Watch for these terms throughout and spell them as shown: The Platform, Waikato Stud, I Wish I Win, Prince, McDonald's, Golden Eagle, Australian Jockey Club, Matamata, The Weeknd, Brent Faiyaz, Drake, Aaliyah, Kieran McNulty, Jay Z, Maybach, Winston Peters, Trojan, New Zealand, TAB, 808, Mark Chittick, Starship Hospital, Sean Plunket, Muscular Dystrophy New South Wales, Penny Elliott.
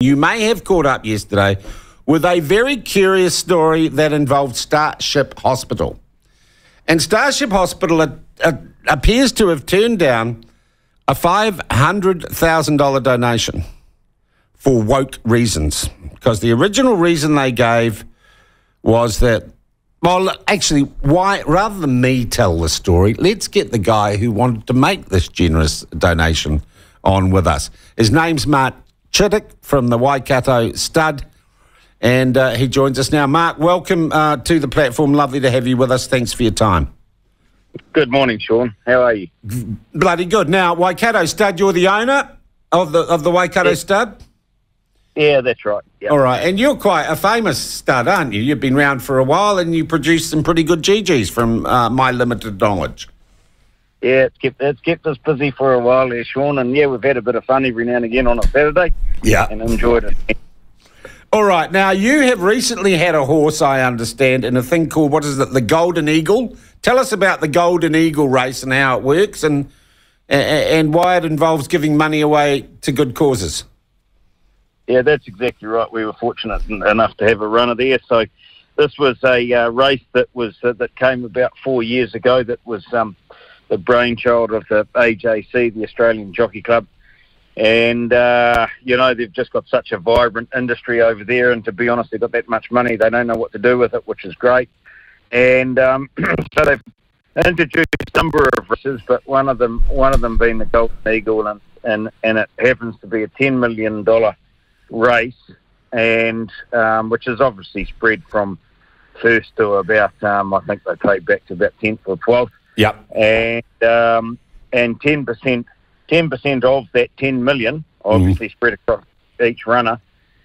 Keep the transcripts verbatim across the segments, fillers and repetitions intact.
You may have caught up yesterday with a very curious story that involved Starship Hospital. And Starship Hospital a, a, appears to have turned down a five hundred thousand dollar donation for woke reasons. Because the original reason they gave was that, well, actually, why rather than me tell the story, let's get the guy who wanted to make this generous donation on with us. His name's Mark Chittick from the Waikato Stud, and uh, he joins us now. Mark, welcome uh, to the platform. Lovely to have you with us. Thanks for your time. Good morning, Sean. How are you? Bloody good. Now, Waikato Stud, you're the owner of the of the Waikato yes. Stud? Yeah, that's right. Yep. All right, and you're quite a famous stud, aren't you? You've been around for a while, and you produce some pretty good G Gs from uh, my limited knowledge. Yeah, it's kept, it's kept us busy for a while there, Sean, and yeah, we've had a bit of fun every now and again on a Saturday. Yeah. And enjoyed it. All right, now you have recently had a horse, I understand, in a thing called, what is it, the Golden Eagle? Tell us about the Golden Eagle race and how it works and and why it involves giving money away to good causes. Yeah, that's exactly right. We were fortunate enough to have a runner there, so this was a uh, race that was uh, that came about four years ago that was... Um, the brainchild of the A J C, the Australian Jockey Club. And, uh, you know, they've just got such a vibrant industry over there. And to be honest, they've got that much money. They don't know what to do with it, which is great. And um, so they've introduced a number of races, but one of them one of them being the Golden Eagle. And, and, and it happens to be a ten million dollar race, and um, which is obviously spread from first to about, um, I think they pay back to about tenth or twelfth. Yep. And um, and ten percent ten percent of that ten million obviously mm. spread across each runner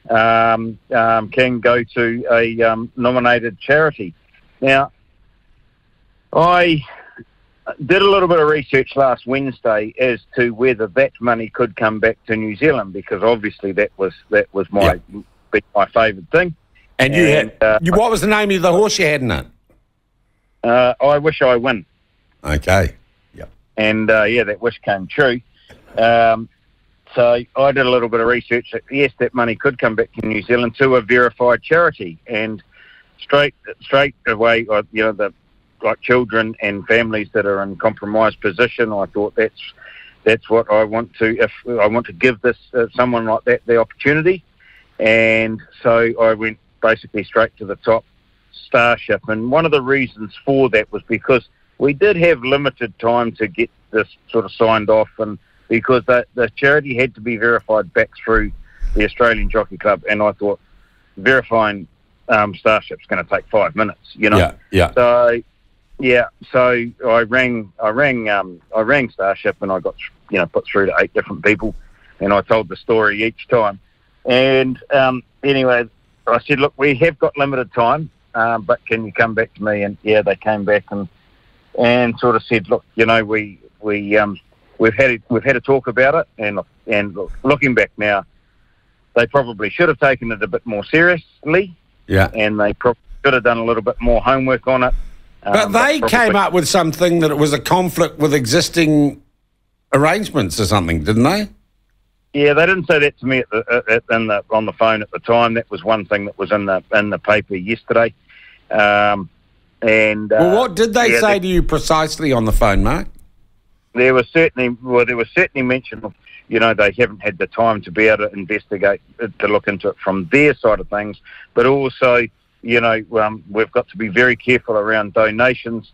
um, um, can go to a um, nominated charity. Now, I did a little bit of research last Wednesday as to whether that money could come back to New Zealand, because obviously that was that was my yep. my favourite thing. And you and, had uh, you, what was the name of the horse you had in it? Uh, I Wish I Win. Okay. Yep. And uh, yeah, that wish came true. Um, so I did a little bit of research. That, yes, that money could come back to New Zealand to a verified charity, and straight straight away, you know, the like children and families that are in compromised position. I thought that's that's what I want to. If I want to give this uh, someone like that the opportunity, and so I went basically straight to the top, Starship. And one of the reasons for that was because we did have limited time to get this sort of signed off, and because the, the charity had to be verified back through the Australian Jockey Club, and I thought verifying um, Starship's going to take five minutes, you know. Yeah, yeah. So, yeah. So I rang, I rang, um, I rang Starship, and I got, you know, put through to eight different people, and I told the story each time. And um, anyway, I said, look, we have got limited time, um, but can you come back to me? And yeah, they came back and. And sort of said, look, you know, we we um, we've had a, we've had a talk about it, and and look, looking back now, they probably should have taken it a bit more seriously. Yeah, and they probably should have done a little bit more homework on it. Um, but they but came up with something that it was a conflict with existing arrangements or something, didn't they? Yeah, they didn't say that to me at the, at, in the, on the phone at the time. That was one thing that was in the in the paper yesterday. Um, And, uh, well, what did they yeah, say they, to you precisely on the phone, Mark? There was certainly, well, there was certainly mention of, you know, they haven't had the time to be able to investigate, to look into it from their side of things. But also, you know, um, we've got to be very careful around donations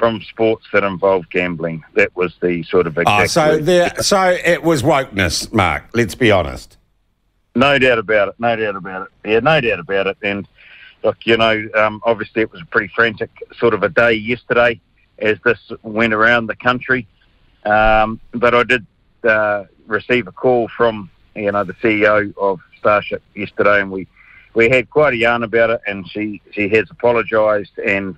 from sports that involve gambling. That was the sort of exact. Oh, so there, so it was wokeness, Mark. Let's be honest. No doubt about it. No doubt about it. Yeah, no doubt about it. And. Look, you know, um, obviously it was a pretty frantic sort of a day yesterday as this went around the country. Um, but I did uh, receive a call from, you know, the C E O of Starship yesterday, and we, we had quite a yarn about it, and she, she has apologised. And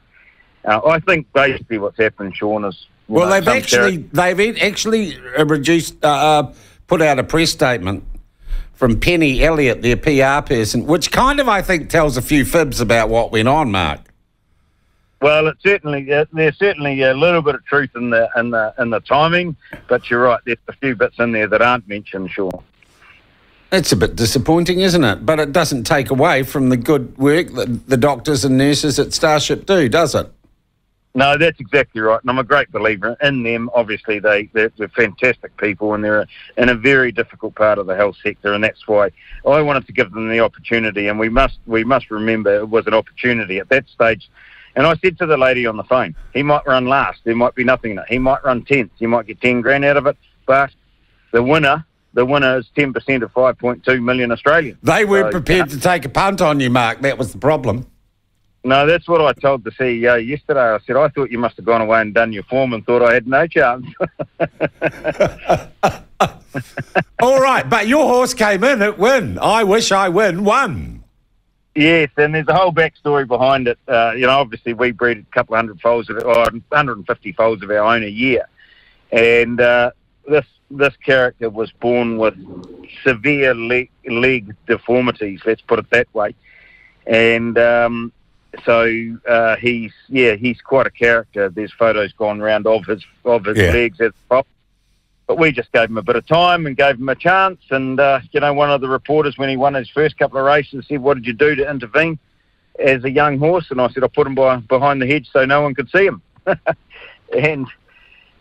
uh, I think basically what's happened, Sean, is... Well, know, they've, actually, they've actually reduced, uh, put out a press statement from Penny Elliott, their P R person, which kind of, I think, tells a few fibs about what went on, Mark. Well, it certainly uh, there's certainly a little bit of truth in the in the in the timing, but you're right. There's a few bits in there that aren't mentioned, sure. It's a bit disappointing, isn't it? But it doesn't take away from the good work that the doctors and nurses at Starship do, does it? No, that's exactly right, and I'm a great believer in them. Obviously, they, they're, they're fantastic people, and they're in a very difficult part of the health sector, and that's why I wanted to give them the opportunity, and we must we must remember it was an opportunity at that stage. And I said to the lady on the phone, he might run last, there might be nothing in it. He might run tenth, you might get ten grand out of it, but the winner... The winner is ten percent of five point two million Australians. They weren't so, prepared yeah. to take a punt on you, Mark. That was the problem. No, that's what I told the C E O yesterday. I said, I thought you must have gone away and done your form and thought I had no chance. All right, but your horse came in at Win. I Wish I Win won. Yes, and there's a whole backstory behind it. Uh, you know, obviously we breed a couple of hundred foals, of, or one hundred fifty foals of our own a year. And uh, this... This character was born with severe le leg deformities, let's put it that way. And um, so uh, he's, yeah, he's quite a character. There's photos gone round of his, of his yeah. legs as well. But we just gave him a bit of time and gave him a chance. And, uh, you know, one of the reporters, when he won his first couple of races, said, what did you do to intervene as a young horse? And I said, I put him by, behind the hedge so no one could see him. And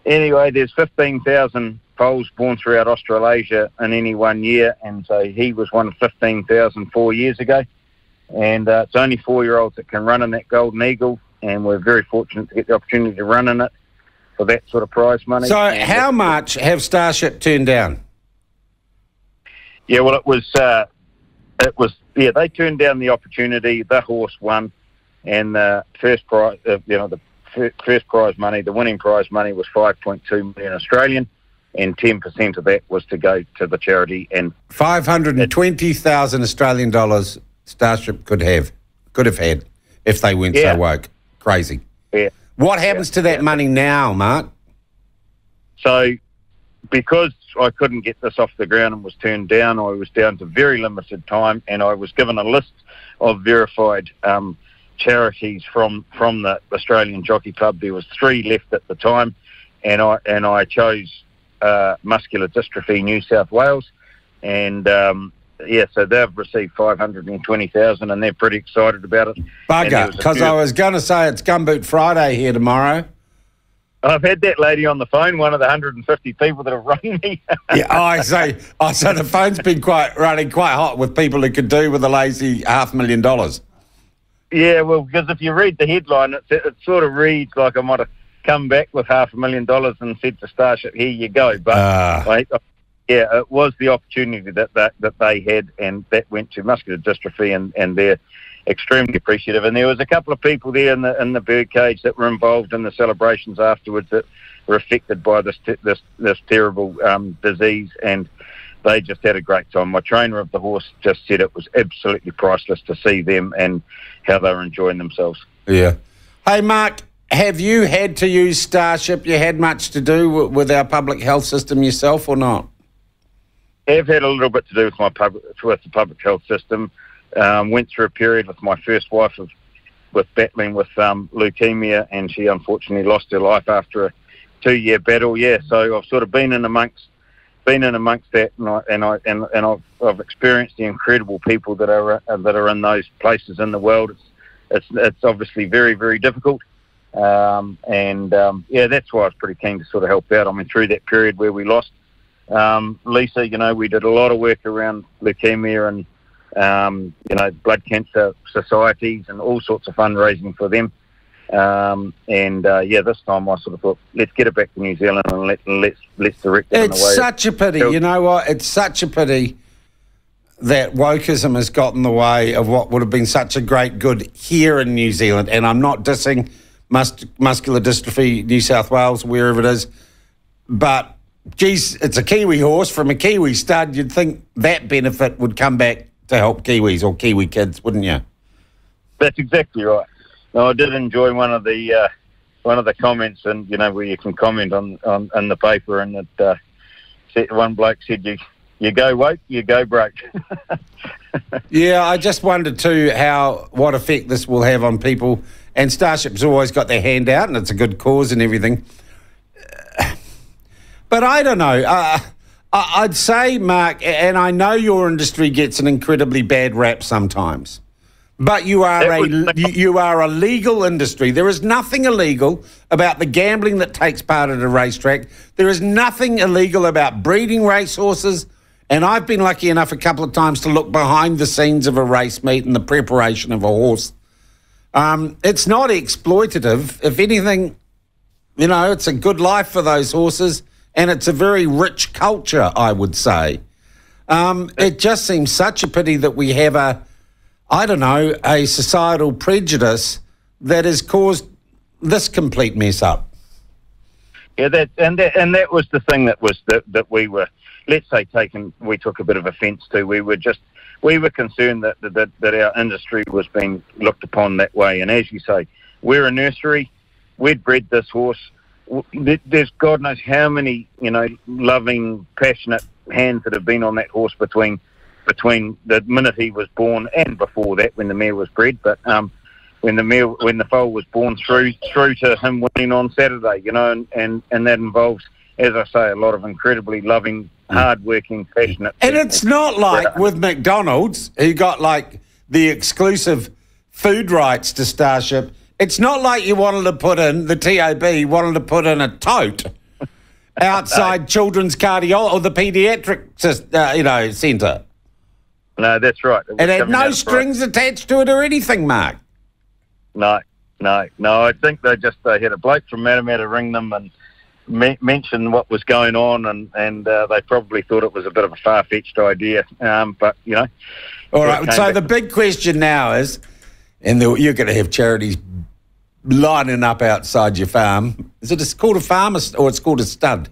anyway, there's fifteen thousand... foals born throughout Australasia in any one year, and so he was one of fifteen thousand four years ago, and uh, it's only four-year-olds that can run in that Golden Eagle, and we're very fortunate to get the opportunity to run in it for that sort of prize money. So and how much have Starship turned down? Yeah, well, it was, uh, it was, yeah, they turned down the opportunity, the horse won, and the first prize, uh, you know, the fir first prize money, the winning prize money was five point two million Australian, and ten percent of that was to go to the charity. And five hundred and twenty thousand Australian dollars Starship could have, could have had if they weren't yeah. so woke. Crazy. Yeah. What happens yeah. to that yeah. money now, Mark? So, because I couldn't get this off the ground and was turned down, I was down to very limited time, and I was given a list of verified um, charities from, from the Australian Jockey Club. There was three left at the time, and I, and I chose... Uh, Muscular Dystrophy New South Wales, and um, yeah, so they've received five hundred and twenty thousand, and they're pretty excited about it. Bugger, because I was going to say it's Gumboot Friday here tomorrow. I've had that lady on the phone, one of the one hundred and fifty people that have rung me. yeah, oh, I say, I say the phone's been quite running quite hot with people who could do with a lazy half million dollars. Yeah, well, because if you read the headline, it, it sort of reads like I might have come back with half a million dollars and said to Starship, here you go. But uh. I, yeah, it was the opportunity that, that that they had, and that went to Muscular Dystrophy, and, and they're extremely appreciative. And there was a couple of people there in the in the birdcage that were involved in the celebrations afterwards that were affected by this te this this terrible um, disease, and they just had a great time. My trainer of the horse just said it was absolutely priceless to see them and how they were enjoying themselves. Yeah. Hey, Mark, have you had to use Starship? You had much to do w with our public health system yourself, or not? I've had a little bit to do with my public, with the public health system. Um, went through a period with my first wife of, with battling with um, leukemia, and she unfortunately lost her life after a two-year battle. Yeah, so I've sort of been in amongst, been in amongst that, and I and I and, and I've, I've experienced the incredible people that are uh, that are in those places in the world. It's it's, it's obviously very, very difficult. Um, and um, yeah, that's why I was pretty keen to sort of help out. I mean, through that period where we lost um, Lisa, you know, we did a lot of work around leukemia and um, you know, blood cancer societies and all sorts of fundraising for them. Um, and uh, yeah, this time I sort of thought, let's get it back to New Zealand and let, let's let's direct it. It's in a way such a pity, you know what? It's such a pity that wokeism has got in the way of what would have been such a great good here in New Zealand. And I'm not dissing Mus muscular Dystrophy New South Wales, wherever it is. But, geez, it's a Kiwi horse from a Kiwi stud. You'd think that benefit would come back to help Kiwis or Kiwi kids, wouldn't you? That's exactly right. Now, I did enjoy one of the uh, one of the comments, and you know, where you can comment on, on in the paper, and that uh, said, one bloke said, you, you go woke, you go broke. Yeah, I just wonder too how what effect this will have on people. And Starship's always got their hand out, and it's a good cause and everything. But I don't know. Uh, I'd say, Mark, and I know your industry gets an incredibly bad rap sometimes, but you are a you are a legal industry. There is nothing illegal about the gambling that takes part at a racetrack. There is nothing illegal about breeding racehorses. And I've been lucky enough a couple of times to look behind the scenes of a race meet and the preparation of a horse. Um, it's not exploitative. If anything, you know, it's a good life for those horses, and it's a very rich culture, I would say. Um, it just seems such a pity that we have a, I don't know, a societal prejudice that has caused this complete mess up. Yeah, that and that and that was the thing that was that that we were, let's say, taken. We took a bit of offence to. We were just we were concerned that that that our industry was being looked upon that way. And as you say, we're a nursery. We'd bred this horse. There's God knows how many, you know, loving, passionate hands that have been on that horse between between the minute he was born and before that, when the mare was bred. But um. when the mare, when the foal was born through through to him winning on Saturday, you know, and, and, and that involves, as I say, a lot of incredibly loving, hard-working, passionate people. And it's not like with McDonald's, who got, like, the exclusive food rights to Starship. It's not like you wanted to put in, the T A B wanted to put in a tote outside no. children's cardio or the paediatric, uh, you know, centre. No, that's right. It, it had no strings right. attached to it or anything, Mark. No, no, no. I think they just they had a bloke from Matamata ring them and me mention what was going on, and and uh, they probably thought it was a bit of a far-fetched idea. Um, but you know, all right. So the big question now is, and the, you're going to have charities lining up outside your farm. Is it it's called a farm or it's called a stud?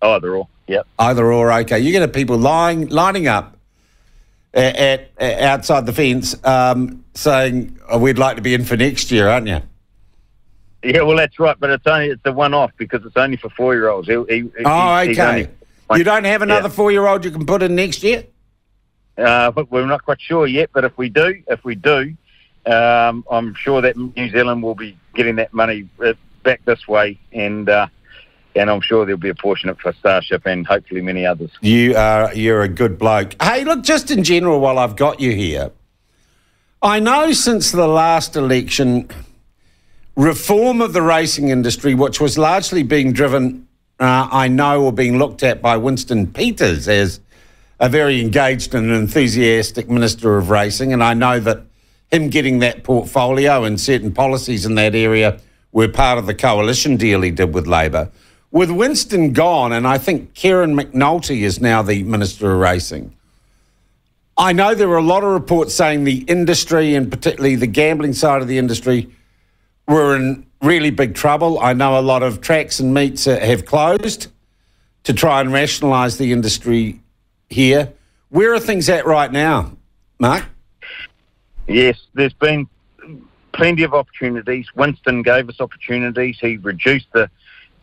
Either or, yeah. Either or, okay. You're going to have people lying lining up At, at, at outside the fence, um, saying, oh, we'd like to be in for next year, aren't you? Yeah, well, that's right, but it's only it's a one-off because it's only for four-year-olds. He, he, oh, he, okay. Only, you don't have another yeah. four-year-old you can put in next year? Uh, we're not quite sure yet, but if we do, if we do, um, I'm sure that New Zealand will be getting that money back this way, and uh, and I'm sure there'll be a portion of it for Starship and hopefully many others. You are, you're a good bloke. Hey, look, just in general, while I've got you here, I know since the last election, reform of the racing industry, which was largely being driven, uh, I know, or being looked at by Winston Peters as a very engaged and enthusiastic minister of racing, and I know that him getting that portfolio and certain policies in that area were part of the coalition deal he did with Labour. With Winston gone, and I think Kieran McNulty is now the Minister of Racing, I know there were a lot of reports saying the industry, and particularly the gambling side of the industry, were in really big trouble. I know a lot of tracks and meets have closed to try and rationalise the industry here. Where are things at right now, Mark? Yes, there's been plenty of opportunities. Winston gave us opportunities. He reduced the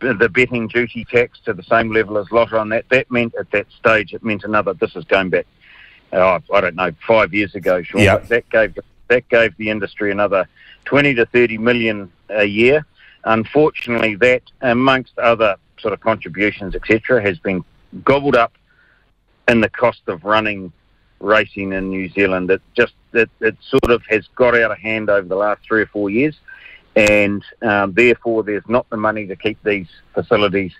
the betting duty tax to the same level as lottery on that. That meant at that stage, it meant another, this is going back, oh, I don't know, five years ago, Sean. Yep. That gave that gave the industry another twenty to thirty million a year. Unfortunately, that, amongst other sort of contributions, et cetera, has been gobbled up in the cost of running racing in New Zealand. It just, it, it sort of has got out of hand over the last three or four years. And um, therefore, there's not the money to keep these facilities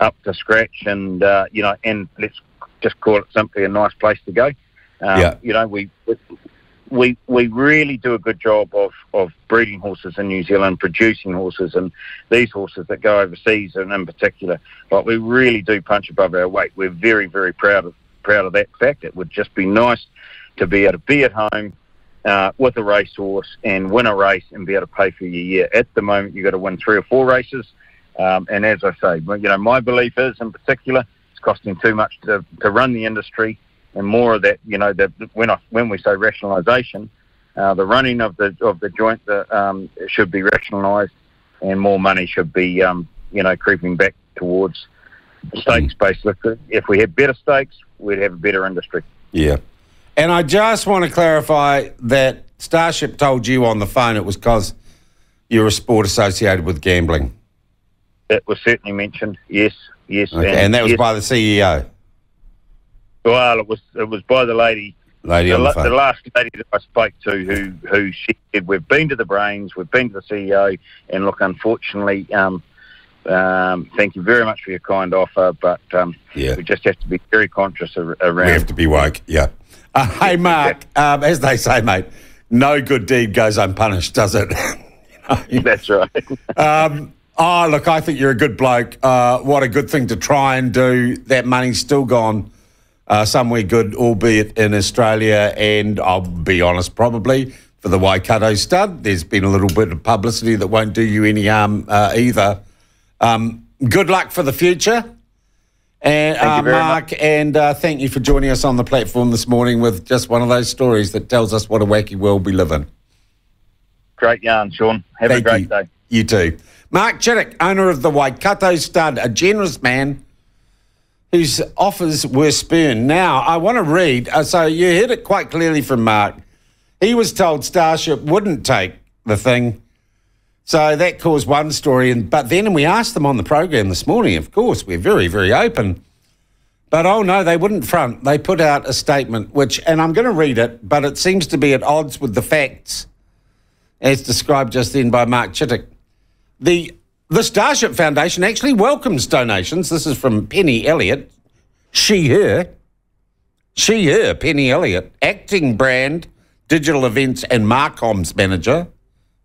up to scratch, and uh, you know, and let's just call it simply a nice place to go. Um, yeah. You know, we we we really do a good job of of breeding horses in New Zealand, producing horses, and these horses that go overseas, and in particular, like we really do punch above our weight. We're very very proud of proud of that fact. It would just be nice to be able to be at home Uh, with a racehorse and win a race and be able to pay for your year. At the moment, you've got to win three or four races. Um, and as I say, you know, my belief is, in particular, it's costing too much to, to run the industry, and more of that, you know, the, when I, when we say rationalisation, uh, the running of the of the joint the, um, should be rationalised, and more money should be, um, you know, creeping back towards stakes-based liquor. If we had better stakes, we'd have a better industry. Yeah. And I just want to clarify that Starship told you on the phone it was because you're a sport associated with gambling. That was certainly mentioned, yes. yes. Okay. And, and that was yes. by the C E O? Well, it was it was by the lady, lady the, on the, phone. the last lady that I spoke to, who, who she said, we've been to the brains, we've been to the C E O, and look, unfortunately, um, um, thank you very much for your kind offer, but um, yeah. we just have to be very conscious ar around... We have to be woke, yeah. Uh, hey, Mark, um, as they say, mate, no good deed goes unpunished, does it? You know? That's right. um, oh, look, I think you're a good bloke. Uh, what a good thing to try and do. That money's still gone uh, somewhere good, albeit in Australia, and I'll be honest, probably, for the Waikato Stud. There's been a little bit of publicity that won't do you any harm uh, either. Um, good luck for the future. And uh, Mark, much. and uh, thank you for joining us on the platform this morning with just one of those stories that tells us what a wacky world we live in. Great yarn, Sean. Have thank a great you. day. You too. Mark Chittick, owner of the Waikato Stud, a generous man whose offers were spurned. Now, I want to read, uh, so you heard it quite clearly from Mark. He was told Starship wouldn't take the thing. So that caused one story, and but then and we asked them on the program this morning, of course, we're very, very open. But, oh, no, they wouldn't front. They put out a statement, which, and I'm going to read it, but it seems to be at odds with the facts, as described just then by Mark Chittick. The, the Starship Foundation actually welcomes donations. This is from Penny Elliott. She, her. She, her, Penny Elliott, acting brand, digital events and Marcom's manager.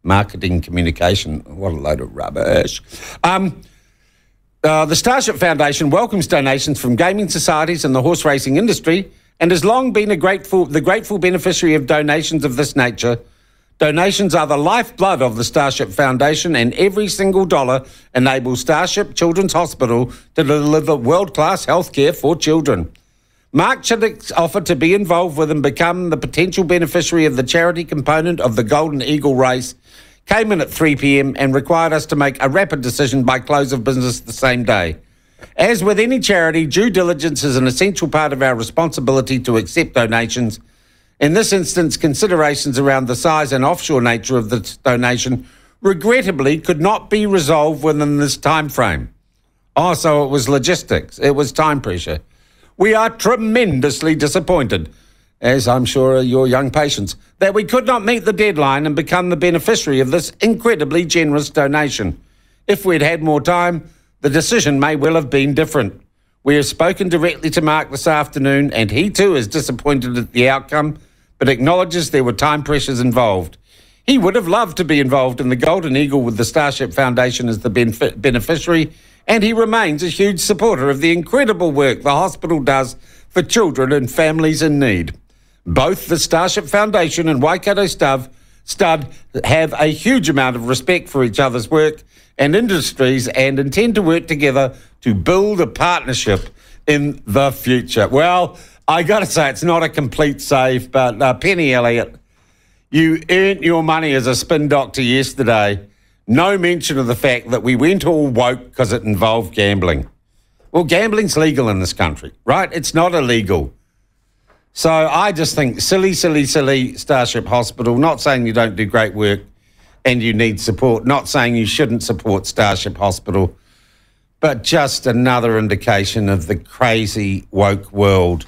Marketing communication, what a load of rubbish. Um, uh, the Starship Foundation welcomes donations from gaming societies and the horse racing industry and has long been a grateful, the grateful beneficiary of donations of this nature. Donations are the lifeblood of the Starship Foundation, and every single dollar enables Starship Children's Hospital to deliver world-class healthcare for children. Mark Chittick's offer to be involved with and become the potential beneficiary of the charity component of the Golden Eagle race came in at three p m and required us to make a rapid decision by close of business the same day. As with any charity, due diligence is an essential part of our responsibility to accept donations. In this instance, considerations around the size and offshore nature of the donation regrettably could not be resolved within this time frame. Oh, so it was logistics. It was time pressure. We are tremendously disappointed, as I'm sure are your young patients, that we could not meet the deadline and become the beneficiary of this incredibly generous donation. If we'd had more time, the decision may well have been different. We have spoken directly to Mark this afternoon, and he too is disappointed at the outcome, but acknowledges there were time pressures involved. He would have loved to be involved in the Golden Eagle with the Starship Foundation as the beneficiary, and he remains a huge supporter of the incredible work the hospital does for children and families in need. Both the Starship Foundation and Waikato Stud have a huge amount of respect for each other's work and industries and intend to work together to build a partnership in the future. Well, I got to say, it's not a complete save, but uh, Penny Elliott, you earned your money as a spin doctor yesterday. No mention of the fact that we went all woke because it involved gambling. Well, gambling's legal in this country, right? It's not illegal. So I just think silly, silly, silly Starship Hospital, not saying you don't do great work and you need support, not saying you shouldn't support Starship Hospital, but just another indication of the crazy woke world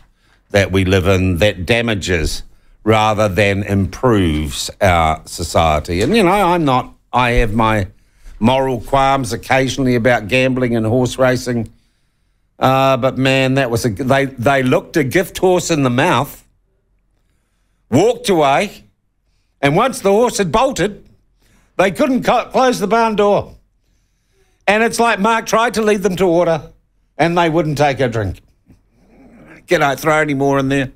that we live in that damages rather than improves our society. And, you know, I'm not... I have my moral qualms occasionally about gambling and horse racing. Uh, but, man, that was a, they, they looked a gift horse in the mouth, walked away, and once the horse had bolted, they couldn't close the barn door. And it's like Mark tried to lead them to order, and they wouldn't take a drink. Can I throw any more in there?